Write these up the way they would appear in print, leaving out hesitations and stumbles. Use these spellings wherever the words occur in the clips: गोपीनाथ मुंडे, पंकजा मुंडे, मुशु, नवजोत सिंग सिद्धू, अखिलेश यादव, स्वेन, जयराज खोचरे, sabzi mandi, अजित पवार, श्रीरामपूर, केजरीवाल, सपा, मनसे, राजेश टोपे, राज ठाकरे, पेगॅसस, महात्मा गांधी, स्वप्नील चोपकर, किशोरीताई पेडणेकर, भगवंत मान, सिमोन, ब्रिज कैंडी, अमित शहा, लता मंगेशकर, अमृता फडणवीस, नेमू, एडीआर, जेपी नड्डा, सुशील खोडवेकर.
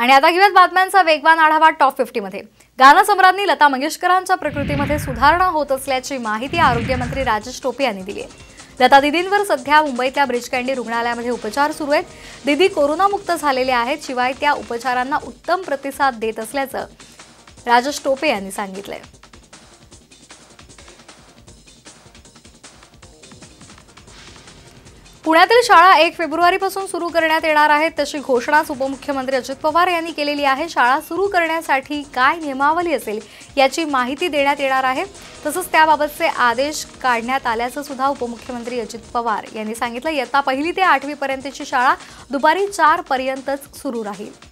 आणि आता घेऊयात बातम्यांचा वेगवान आढावा टॉप 50 मध्ये। गानसम्राज्ञी लता मंगेशकरांच्या प्रकृतीमध्ये सुधारणा होत असल्याची माहिती आरोग्यमंत्री राजेश टोपे यांनी दिली आहे। लता दीदींवर सध्या मुंबईतल्या ब्रिज कैंडी रुग्णालयामध्ये उपचार सुरू आहेत। दीदी कोरोनामुक्त झालेले आहेत, शिवाय त्या उपचारांना उत्तम प्रतिसाद देत असल्याचं राजेश टोपे यांनी सांगितलं आहे। पुण्यातील शाळा 1 फेब्रुवारीपासून सुरू करण्यात येणार आहेत, तशी घोषणा उपमुख्यमंत्री अजित पवार यांनी केलेली आहे। शाळा सुरू करण्यासाठी काय नियमावली असेल याची माहिती देण्यात येणार आहे, तसंच त्याबाबतचे आदेश काढण्यात आल्याचं सुद्धा उपमुख्यमंत्री अजित पवार यांनी सांगितलं। इयत्ता 1ली ते 8वी पर्यंतची शाळा दुपारी 4 पर्यंतच सुरू राहील।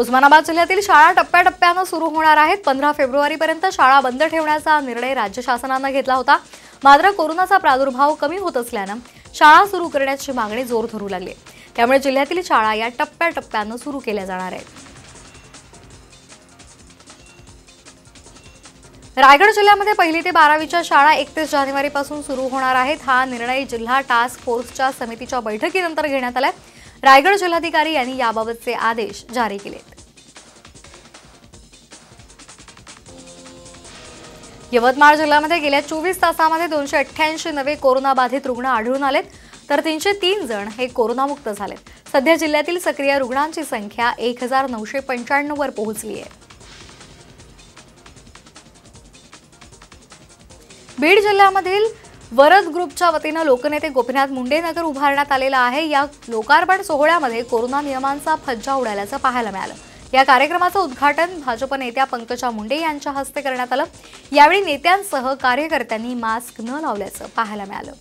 उस्मानाबाद जिल्ह्यातील शाळा टप्प्याटप्प्याने सुरू होणार आहेत। 15 फेब्रुवारीपर्यंत शाळा बंद ठेवण्याचा निर्णय राज्य शासनाने घेतला होता, मात्र कोरोनाचा प्रादुर्भाव कमी होत असल्याने शाळा सुरू करण्याची मागणी जोर धरू लागली। त्यामुळे जिल्ह्यातील शाळा या टप्प्याटप्प्याने सुरू केल्या जाणार आहेत। रायगड जिल्ह्यामध्ये 1ली ते 12वीच्या शाळा 31 जानेवारीपासून सुरू होणार आहेत। हा निर्णय जिल्हा टास्क फोर्सच्या समितीच्या बैठकीनंतर घेण्यात आला। रायगड जिल्हाधिकारी यांनी याबाबतचे आदेश जारी केलेत। यवतमाळ जिल्ह्यामध्ये गेल्या 24 तासांमध्ये 288 नवे कोरोना बाधित रुग्ण आढळून आलेत, तर 303 जण हे कोरोनामुक्त झालेत। सध्या जिल्ह्यातील सक्रिय रुग्णांची संख्या 1995 वर पोहोचली आहे। बीड जिल्ह्यामधील वरद ग्रुपच्या वतीने लोकनेते गोपीनाथ मुंडे नगर उभारण्यात आलेला आहे। या लोकार्पण सोहळ्यामध्ये कोरोना नियमांचा फज्जा उडाल्याचं पाहायला मिळालं। या कार्यक्रमाचं उद्घाटन भाजप नेत्या पंकजा मुंडे यांच्या हस्ते करण्यात आलं। यावेळी नेत्यांसह कार्यकर्त्यांनी मास्क न लावल्याचं पाहायला मिळालं।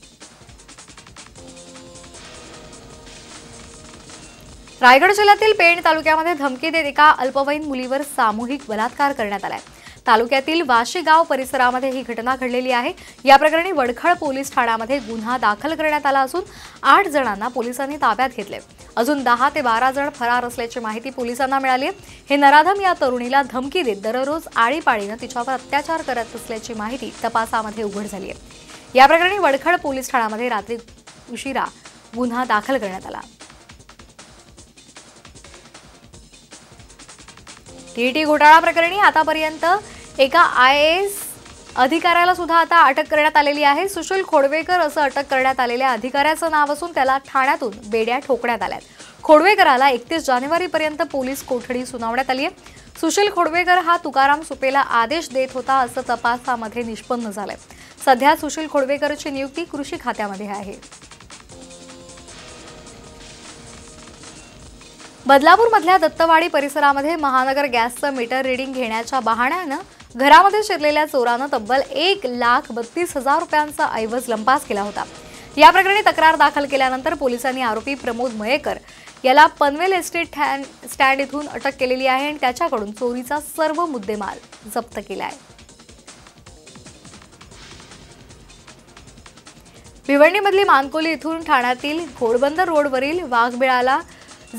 रायगड जिल्ह्यातील पेण तालुक्यामध्ये धमकी देत एका अल्पवयीन मुलीवर सामूहिक बलात्कार करण्यात आलाय। तालुक्यातील वाशी गाव परिसरामध्ये ही घटना घडलेली आहे। या प्रकरणी वडखळ पोलीस ठाण्यामध्ये गुन्हा दाखल करण्यात आला असून 8 जणांना पोलिसांनी ताब्यात घेतले। अजून 10 ते 12 जण फरार असल्याची माहिती पोलिसांना मिळाली आहे। हे नराधम या तरुणीला धमकी देत दररोज आळीपाळीने तिच्यावर अत्याचार करत असल्याची माहिती तपासामध्ये उघड झाली आहे। या प्रकरणी वडखळ पोलीस ठाण्यामध्ये रात्री उशिरा गुन्हा दाखल करण्यात आला। टीईटी घोटाळा प्रकरणी आतापर्यंत एका IAS अधिकाऱ्याला सुद्धा आता अटक करण्यात आलेली आहे। सुशील खोडवेकर असं अटक करण्यात आलेल्या अधिकाऱ्याचं नाव असून त्याला ठाण्यातून बेड्या ठोकण्यात आल्यात। खोडवेकराला 31 जानेवारीपर्यंत पोलीस कोठडी सुनावण्यात आली आहे। सुशील खोडवेकर हा तुकाराम सुपेला आदेश देत होता असं तपासामध्ये निष्पन्न झालंय। सध्या सुशील खोडवेकरची नियुक्ती कृषी खात्यामध्ये आहे। बदलापूरमधल्या दत्तवाडी परिसरामध्ये महानगर गॅसचं मीटर रिडिंग घेण्याच्या बहाण्यानं घरामध्ये शिरलेल्या चोरानं तब्बल 1,32,000 रुपयांचा ऐवज लंपास केला होता। या प्रकरणी तक्रार दाखल केल्यानंतर पोलिसांनी आरोपी प्रमोद महेकर याला पनवेल एस्टेट स्टँड इथून अटक केलेली आहे आणि त्याच्याकडून चोरीचा सर्व मुद्देमाल जप्त केला आहे। भिवंडीमधली मानकोली इथून ठाण्यातील घोडबंदर रोडवरील वाघबिळाला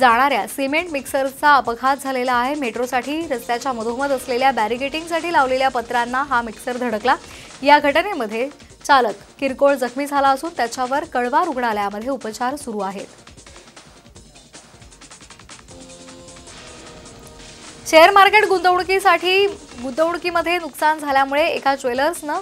जाणाऱ्या सिमेंट मिक्सरचा अपघात झालेला आहे। मेट्रोसाठी रस्त्याच्या मधोमध असलेल्या बॅरिगेटिंगसाठी लावलेल्या पत्रांना हा मिक्सर धडकला। या घटनेमध्ये चालक किरकोळ जखमी झाला असून त्याच्यावर कळवा रुग्णालयामध्ये उपचार सुरू आहेत। शेअर मार्केट गुंतवणुकीमध्ये नुकसान झाल्यामुळे एका ज्वेलर्सनं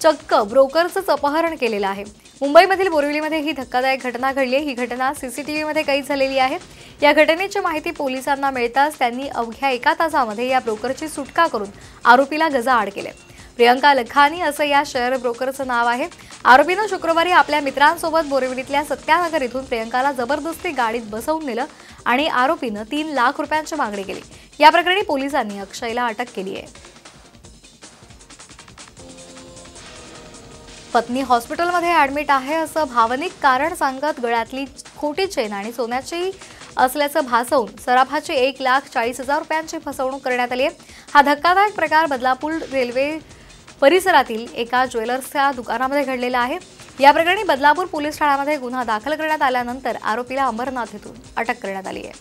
चक्क ब्रोकरचं अपहरण केलेलं आहे। मुंबईमधील बोरिवलीमध्ये ही धक्कादायक घटना घडली आहे। ही घटना CCTVमध्ये कैद झालेली आहे। या घटनेची माहिती पोलिसांना मिळताच त्यांनी अवघ्या 1 तासामध्ये या ब्रोकरची सुटका करून आरोपीला गजाआड केले। प्रियंका लखानी असं या शेअर ब्रोकरचं नाव आहे। आरोपीनं शुक्रवारी आपल्या मित्रांसोबत बोरिवलीतल्या सत्यानगर इथून प्रियंकाला जबरदस्ती गाडीत बसवून नेलं आणि आरोपीनं 3 लाख रुपयांची मागणी केली। या प्रकरणी पोलिसांनी अक्षयला अटक केली आहे। पत्नी हॉस्पिटलमध्ये ॲडमिट आहे असं भावनिक कारण सांगत गळ्यातली खोटी चेन आणि सोन्याची असल्याचं भासवून सराफाची 1,40,000 रुपयांची फसवणूक करण्यात आली आहे। हा धक्कादायक प्रकार बदलापूर रेल्वे परिसरातील एका ज्वेलर्सच्या दुकानामध्ये घडलेला आहे। या प्रकरणी बदलापूर पोलीस ठाण्यामध्ये गुन्हा दाखल करण्यात आल्यानंतर आरोपीला अंबरनाथ येथून अटक करण्यात आली आहे।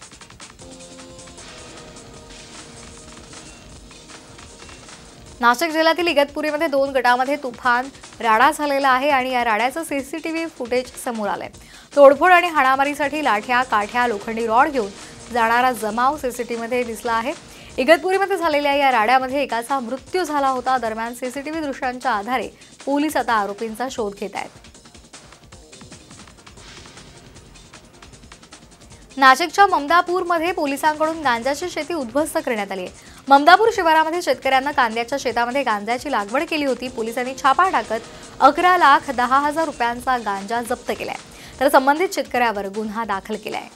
नाशिक जिल्ह्यातील इगतपुरीमध्ये 2 गटामध्ये तुफान राडा झालेला आहे आणि या राड्याचं CCTV फुटेज समोर आलंय। तोडफोड आणि हाणामारीसाठी लाठ्या काठ्या लोखंडी रॉड घेऊन जाणारा जमाव सीसीटीव्हीमध्ये दिसला आहे। इगतपुरीमध्ये झालेल्या या राड्यामध्ये एकाचा मृत्यू झाला होता। दरम्यान सीसीटीव्ही दृश्यांच्या आधारे पोलीस आता आरोपींचा शोध घेत आहेत। नाशिकच्या ममदापूरमध्ये पोलिसांकडून गांजाची शेती उद्ध्वस्त करण्यात आली आहे। ममदापूर शिवारामध्ये शेतकऱ्यांना कांद्याच्या शेतामध्ये गांजाची लागवड केली होती। पोलिसांनी छापा टाकत 11,10,000 रुपयांचा गांजा जप्त केलाय, तर संबंधित शेतकऱ्यावर गुन्हा दाखल केलाय।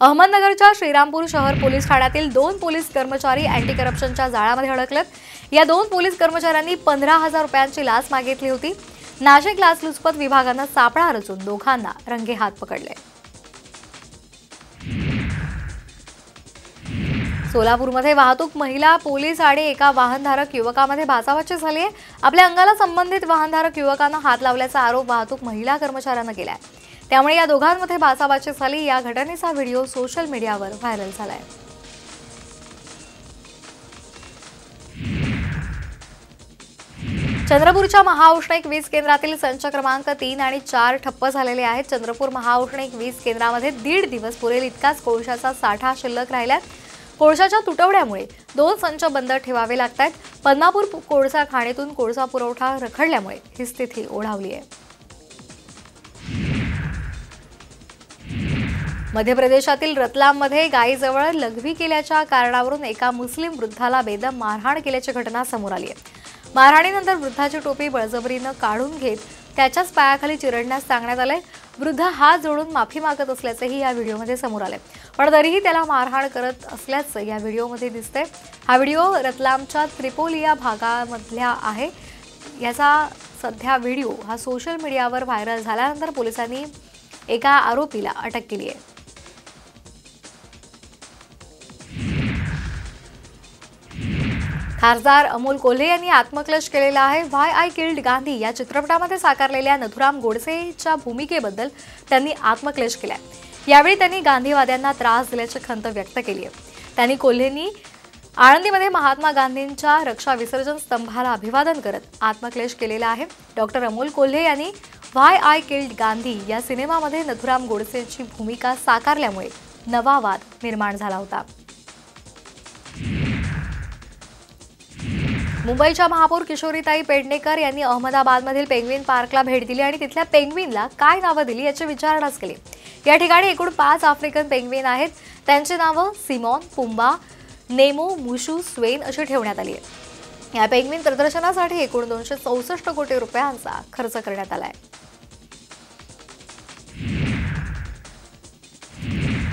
अहमदनगरच्या श्रीरामपूर शहर पोलीस ठाण्यातील 2 पोलीस कर्मचारी अँटी करप्शनच्या जाळ्यामध्ये अडकलेत। या 2 पोलीस कर्मचाऱ्यांनी 15,000 रुपयांची लाच मागितली होती। नाशिक लाचलुचपत विभागानं सापळा रचून दोघांना रंगेहात पकडले। सोलापूरमध्ये वाहतूक महिला पोलीस आणि एका वाहनधारक युवकामध्ये बाचाबाची झाली आहे। आपल्या अंगाला संबंधित वाहनधारक युवकानं हात लावल्याचा आरोप वाहतूक महिला कर्मचाऱ्यानं केलाय, त्यामुळे या दोघांमध्ये बाचाबाची झाली। या घटनेचा व्हिडिओ सोशल मीडियावर व्हायरल झालाय। चंद्रपूरच्या महाऔष्णिक वीज केंद्रातील संच क्रमांक 3 आणि 4 ठप्प झालेले आहेत। चंद्रपूर महाऔष्णिक वीज केंद्रामध्ये 1.5 दिवस पुरेल इतकाच कोळशाचा साठा शिल्लक राहिलात। कोळशाच्या तुटवड्यामुळे 2 संच बंद ठेवावे लागतात। पद्मापूर कोळसा खाणीतून कोळसा पुरवठा रखडल्यामुळे ही स्थिती ओढावली आहे। मध्य प्रदेशातील रतलाममध्ये गायीजवळ लघवी केल्याच्या कारणावरून एका मुस्लिम वृद्धाला बेदम मारहाण केल्याची घटना समोर आली आहे। मारहाणीनंतर वृद्धाची टोपी बळजबरीनं काढून घेत त्याच्याच पायाखाली चिरडण्यास सांगण्यात आलंय। वृद्ध हात जोडून माफी मागत असल्याचंही या व्हिडिओमध्ये समोर आलंय, पण तरीही त्याला मारहाण करत असल्याचं या व्हिडिओमध्ये दिसतंय। हा व्हिडिओ रतलामच्या त्रिपोलिया भागामधल्या आहे। याचा सध्या व्हिडिओ हा सोशल मीडियावर व्हायरल झाल्यानंतर पोलिसांनी एका आरोपीला अटक केली आहे। खासदार अमोल कोल्हे यांनी आत्मक्लेश केलेला आहे। व्हाय आय किल्ड गांधी या चित्रपटामध्ये साकारलेल्या नथुराम गोडसेच्या भूमिकेबद्दल त्यांनी आत्मक्लेश केला आहे। यावेळी त्यांनी गांधीवाद्यांना त्रास दिल्याची खंत व्यक्त केली आहे। त्यांनी कोल्हेंनी आळंदीमध्ये महात्मा गांधींच्या रक्षा विसर्जन स्तंभाला अभिवादन करत आत्मक्लेश केलेला आहे। डॉक्टर अमोल कोल्हे यांनी व्हाय आय किल्ड गांधी या सिनेमामध्ये नथुराम गोडसेची भूमिका साकारल्यामुळे नवा वाद निर्माण झाला होता। मुंबईच्या महापौर किशोरीताई पेडणेकर यांनी अहमदाबादमधील पेंग्विन पार्कला भेट दिली आणि तिथल्या पेंग्विनला काय नावं दिली याची विचारणाच केली। या ठिकाणी एकूण 5 आफ्रिकन पेंग्विन आहेत। त्यांची नावं सिमोन, फुंबा, नेमू, मुशु, स्वेन अशी ठेवण्यात आली आहेत। या पेंग्विन प्रदर्शनासाठी एकूण 264 कोटी रुपयांचा खर्च करण्यात आला आहे।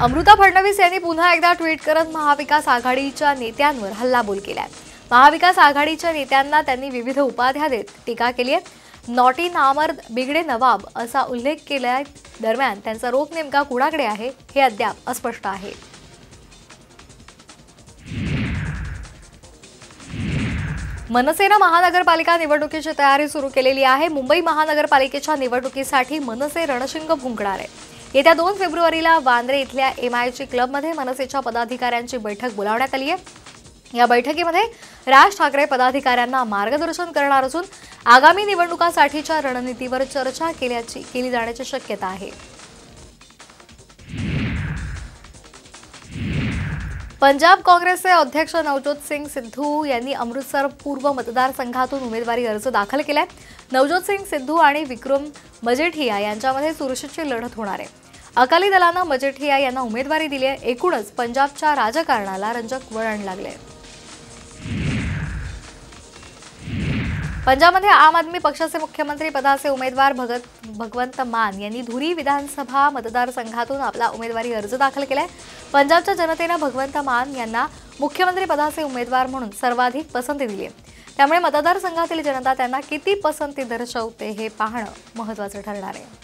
अमृता फडणवीस यांनी पुन्हा एकदा ट्विट करत महाविकास आघाडीच्या नेत्यांवर हल्लाबोल केला आहे। महाविकास आघाडीच्या नेत्यांना त्यांनी विविध उपाध्या देत टीका केली आहे। नॉटी नामर्द बिगडे नवाब असा उल्लेख केला। दरम्यान त्यांचा रोख नेमका कुणाकडे आहे हे अद्याप अस्पष्ट आहे। मनसेनं महानगरपालिका निवडणुकीची तयारी सुरू केलेली आहे। मुंबई महानगरपालिकेच्या निवडणुकीसाठी मनसे रणशिंग फुंकणार आहे। येत्या 2 फेब्रुवारीला वांद्रे इथल्या MIG क्लबमध्ये मनसेच्या पदाधिकाऱ्यांची बैठक बोलावण्यात आली आहे। या बैठकीमध्ये राज ठाकरे पदाधिकाऱ्यांना मार्गदर्शन करणार असून आगामी निवडणुकांसाठीच्या रणनीतीवर चर्चा केली जाण्याची शक्यता आहे। पंजाब काँग्रेसचे अध्यक्ष नवजोत सिंग सिद्धू यांनी अमृतसर पूर्व मतदारसंघातून उमेदवारी अर्ज दाखल केलाय। नवजोत सिंग सिद्धू आणि विक्रम मजेठिया यांच्यामध्ये चुरशीची लढत होणार आहे। अकाली दलानं मजेठिया यांना उमेदवारी दिली आहे। एकूणच पंजाबच्या राजकारणाला रंजक वळण लागले। पंजाबमध्ये आम आदमी पक्षाचे मुख्यमंत्री पदाचे उमेदवार भगवंत मान यांनी धुरी विधानसभा मतदारसंघातून आपला उमेदवारी अर्ज दाखल केलाय। पंजाबच्या जनतेनं भगवंत मान यांना मुख्यमंत्री पदाचे उमेदवार म्हणून सर्वाधिक पसंती दिली आहे, त्यामुळे मतदारसंघातील जनता त्यांना किती पसंती दर्शवते हे पाहणं महत्त्वाचं ठरणार आहे।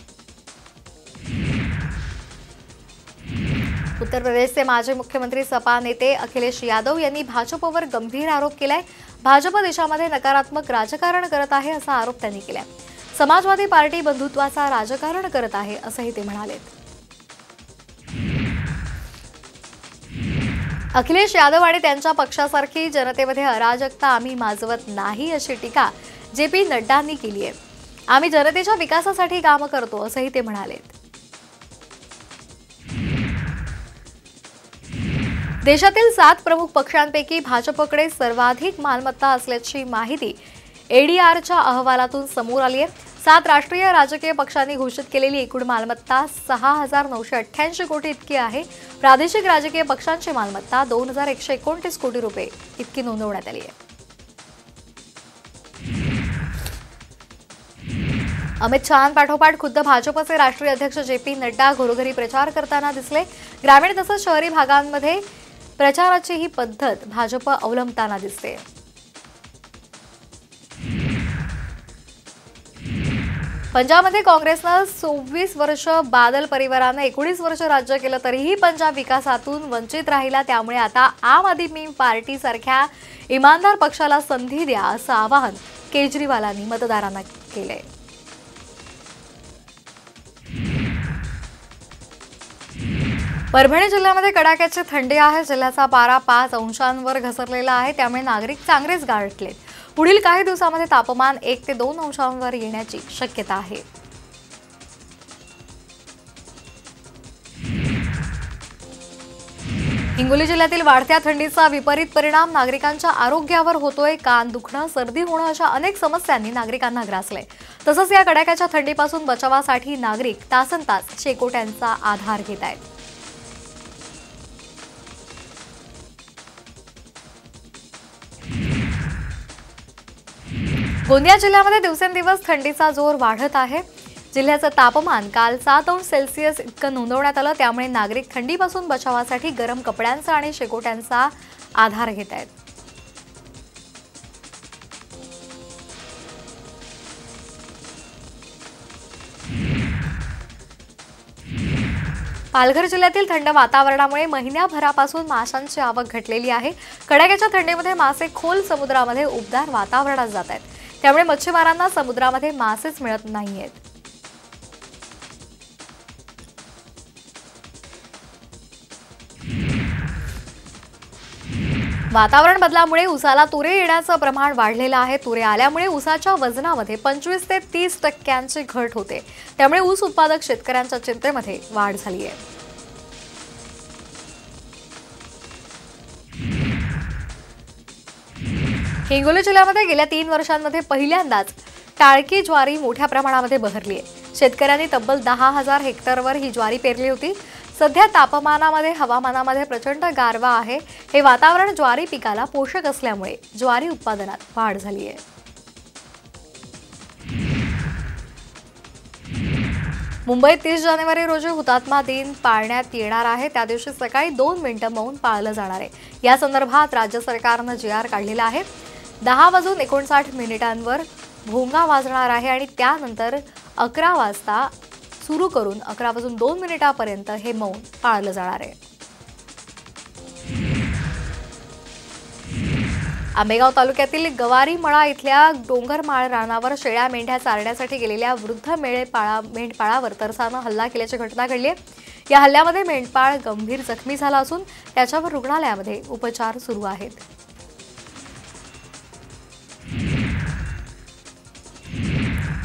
उत्तर प्रदेशचे माजी मुख्यमंत्री सपा नेते अखिलेश यादव यांनी भाजपवर गंभीर आरोप केलाय। भाजप देशामध्ये नकारात्मक राजकारण करत आहे असा आरोप त्यांनी केलाय। समाजवादी पार्टी बंधुत्वाचा राजकारण करत आहे असंही ते म्हणाले। अखिलेश यादव आणि त्यांच्या पक्षासारखी जनतेमध्ये अराजकता आम्ही माजवत नाही अशी टीका जेपी नड्डांनी केली आहे. आम्ही जनतेच्या विकासासाठी काम करतो असंही ते म्हणाले. देशातील 7 प्रमुख पक्षांपैकी भाजपकडे सर्वाधिक मालमत्ता असल्याची माहिती एडीआरच्या अहवालातून समोर आली आहे. 7 राष्ट्रीय राजकीय पक्षांनी घोषित केलेली एकूण मालमत्ता 6988 कोटी इतकी आहे. प्रादेशिक राजकीय पक्षांची मालमत्ता 2129 कोटी रुपये इतकी नोंदवण्यात आली आहे. अमित शहा पाठोपाठ खुद्द भाजपचे राष्ट्रीय अध्यक्ष जेपी नड्डा घरोघरी प्रचार करताना दिसले. ग्रामीण तसंच शहरी भागांमध्ये प्रचाराची ही पद्धत भाजप अवलंबताना दिसते. पंजाबमध्ये काँग्रेसनं 24 वर्ष बादल परिवारानं 19 वर्ष राज्य केलं तरीही पंजाब विकासातून वंचित राहिला. त्यामुळे आता आम आदमी पार्टी सारख्या इमानदार पक्षाला संधी द्या असं आवाहन केजरीवालांनी मतदारांना केलंय. परभणी जिल्ह्यामध्ये कडाक्याची थंडी आहे. जिल्ह्याचा पारा 5 अंशांवर घसरलेला आहे. त्यामुळे नागरिक चांगलेच गारठलेत. पुढील काही दिवसांमध्ये तापमान 1 ते 2 अंशांवर येण्याची शक्यता आहे. हिंगोली जिल्ह्यातील वाढत्या थंडीचा विपरीत परिणाम नागरिकांच्या आरोग्यावर होतोय. कान दुखणं, सर्दी होणं अशा अनेक समस्यांनी नागरिकांना ग्रासलंय. तसंच या कडाक्याच्या थंडीपासून बचावासाठी नागरिक तासनतास शेकोट्यांचा आधार घेत आहेत. गोंदिया जिल्ह्यामध्ये दिवसेंदिवस थंडीचा जोर वाढत आहे. जिल्ह्याचं तापमान काल 7 अंश सेल्सिअस इतकं नोंदवण्यात आलं. त्यामुळे नागरिक थंडीपासून बचावासाठी गरम कपड्यांचा आणि शेकोट्यांचा आधार घेत आहेत. पालघर जिल्ह्यातील थंड वातावरणामुळे महिन्याभरापासून माशांची आवक घटलेली आहे. कडाक्याच्या थंडीमध्ये मासे खोल समुद्रामध्ये उबदार वातावरणात जात आहेत. त्यामुळे मच्छीमारांना समुद्रामध्ये मासेच मिळत नाहीयेत. वातावरण बदलामुळे उसाला तुरे येण्याचं प्रमाण वाढलेलं आहे. तुरे आल्यामुळे उसाच्या वजनामध्ये 25 ते 30% घट होते. त्यामुळे ऊस उत्पादक शेतकऱ्यांच्या चिंतेमध्ये वाढ झाली आहे. हिंगोली जिल्ह्यामध्ये गेल्या 3 वर्षांमध्ये पहिल्यांदाच टाळकी ज्वारी मोठ्या प्रमाणामध्ये बहरली आहे. शेतकऱ्यांनी तब्बल 10,000 हेक्टरवर ही ज्वारी पेरली होती. सध्या तापमानामध्ये हवामानामध्ये प्रचंड गारवा आहे. हे वातावरण ज्वारी पिकाला पोषक असल्यामुळे ज्वारी उत्पादनात वाढ झाली आहे. मुंबईत 30 जानेवारी रोजी हुतात्मा दिन पाळण्यात येणार आहे. त्या दिवशी सकाळी 2 मिनिटं मौन पाळलं जाणार आहे. या संदर्भात राज्य सरकारनं GR काढलेला आहे. 10:59 भोंगा वाजणार आहे आणि त्यानंतर 11 वाजता सुरू करून 11:02 हे मौन पाळलं जाणार आहे. आंबेगाव तालुक्यातील गवारीमळा इथल्या डोंगरमाळ रानावर शेळ्या मेंढ्या चारण्यासाठी गेलेल्या वृद्ध मेंढपाळावर तरसानं हल्ला केल्याची घटना घडली आहे. या हल्ल्यामध्ये मेंढपाळ गंभीर जखमी झाला असून त्याच्यावर रुग्णालयामध्ये उपचार सुरू आहेत.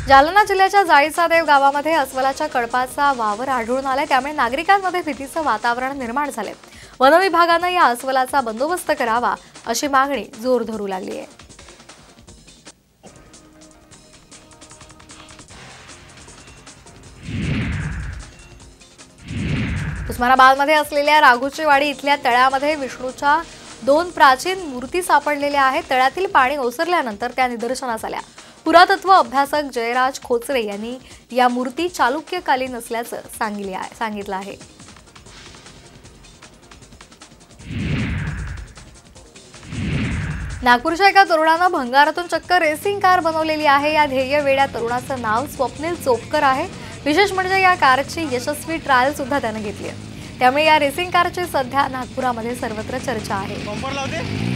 जालना जिल्ह्याच्या जाळीचादेव गावामध्ये अस्वलाच्या कळपाचा वावर आढळून आलाय. त्यामुळे नागरिकांमध्ये भीतीचं वातावरण निर्माण झालंय. वन विभागानं या अस्वलाचा बंदोबस्त करावा अशी मागणी जोर धरू लागली आहे. उस्मानाबादमध्ये असलेल्या राघोचीवाडी इथल्या तळ्यामध्ये विष्णूच्या 2 प्राचीन मूर्ती सापडलेल्या आहेत. तळ्यातील पाणी ओसरल्यानंतर त्या निदर्शनास आल्या. पुरातत्व अभ्यासक जयराज खोचरे यांनी या मूर्ती चालुक्यकालीन असल्याचं सांगितलं आहे. नागपूरच्या एका तरुणानं भंगारातून चक्क रेसिंग कार बनवलेली आहे. या ध्येय वेड्या तरुणाचं नाव स्वप्नील चोपकर आहे. विशेष म्हणजे या कारची यशस्वी ट्रायल सुद्धा त्यानं घेतली आहे. त्यामुळे या रेसिंग कारची सध्या नागपुरामध्ये सर्वत्र चर्चा आहे.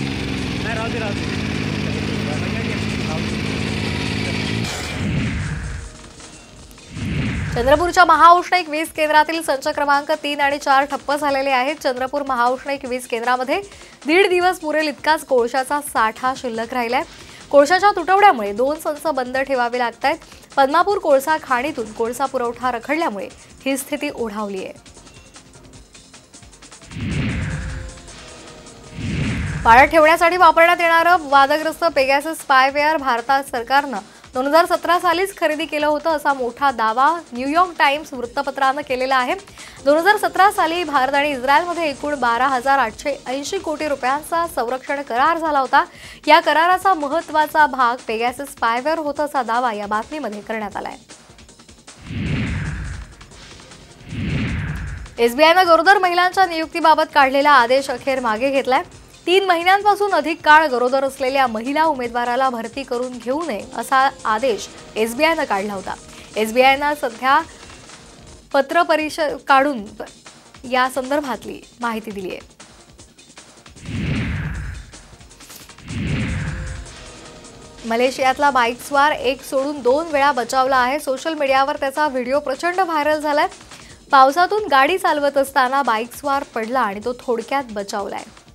चंद्रपूरच्या महाऔष्णिक वीज केंद्रातील संच क्रमांक 3 आणि 4 ठप्प झालेले आहेत. चंद्रपूर महाऔष्णिक वीज केंद्रामध्ये 1.5 दिवस पुरेल इतकाच कोळशाचा साठा शिल्लक राहिलाय. कोळशाच्या तुटवड्यामुळे 2 संच बंद ठेवावे लागतात. पद्मापूर कोळसा खाणीतून कोळसा पुरवठा रखडल्यामुळे ही स्थिती ओढावली आहे. पाळत ठेवण्यासाठी वापरण्यात येणारं वादग्रस्त पेगॅसस स्पायवेअर भारतात सरकारनं 2017 सालीच खरेदी केलं होतं असा मोठा दावा न्यूयॉर्क टाइम्स वृत्तपत्रानं केलेला आहे. 2017 साली भारत आणि इस्रायलमध्ये एकूण 12,880 कोटी रुपयांचा संरक्षण करार झाला होता. या कराराचा महत्त्वाचा भाग पेगॅसस स्पायवेअर होता असा दावा या बातमीमध्ये करण्यात आला आहे. एसबीआयनं गरोदर महिलांच्या नियुक्तीबाबत काढलेला आदेश अखेर मागे घेतलाय. 3 महिन्यांपासून अधिक काळ गरोदर असलेल्या महिला उमेदवाराला भरती करून घेऊ नये असा आदेश एसबीआयनं काढला होता. एसबीआयनं सध्या पत्र परिषद काढून या संदर्भातली माहिती दिली आहे. मलेशियातला बाईकस्वार एक सोडून 2 वेळा बचावला आहे. सोशल मीडियावर त्याचा व्हिडिओ प्रचंड व्हायरल झालाय. पावसातून गाडी चालवत असताना बाईकस्वार पडला आणि तो थोडक्यात बचावलाय.